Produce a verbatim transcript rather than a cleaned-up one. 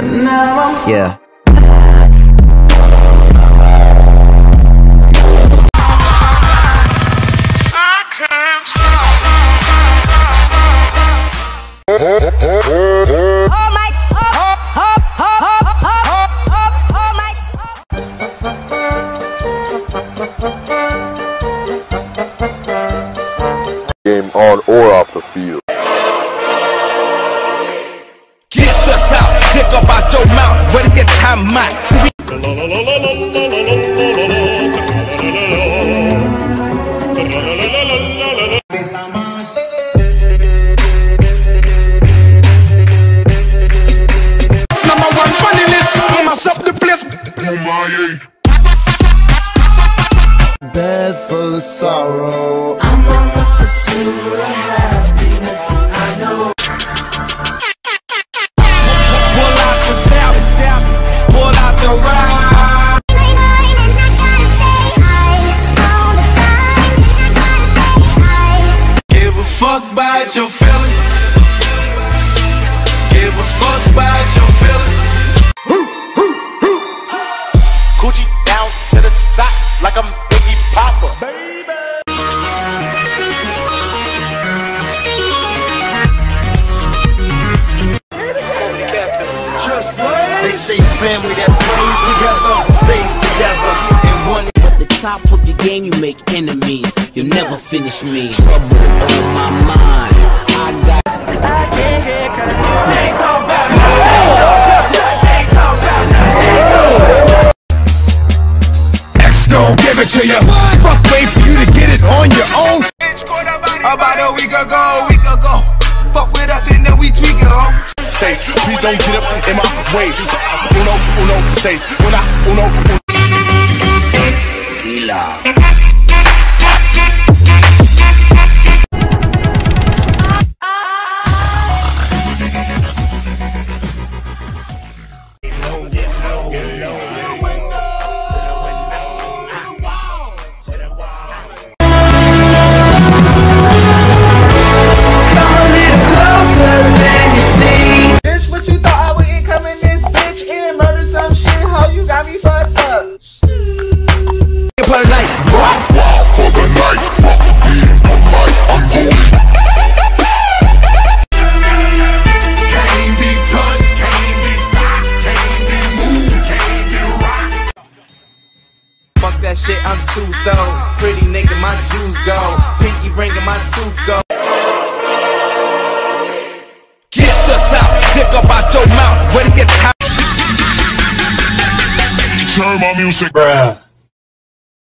but now I'm sad. Yeah. I can't stop. Oh my, oh, oh, oh, oh, oh, oh, oh my. Game on or off the field. Dick about your mouth, where to get time out. Number one funny list, I'm myself the place. Bed full of sorrow. I'm on the pursuit of happiness, I know. Fuck by your feelings. Give a fuck about your feelings. Coochie down to the socks like I'm Biggie Papa. Baby. Just play. They say family that plays together, stays together, and one. The top of the game, you make enemies. You'll never finish me. Trouble on my mind. I got. I can't hear 'cause you ain't talking about me. Ain't talking about me. Ain't talking about me. X gon' give it to you. Fuck, wait for you to get it on your own. About a week ago, a week ago. Fuck with us and then we tweak it on. Says, please don't get up in my way. Uno, uno, says, una, uno, uno. Love. That shit, I'm too though. Pretty nigga, my juice go. Pinky ring and my tooth go. Get the south, dick about your mouth. Where to get time? Turn my music, bruh.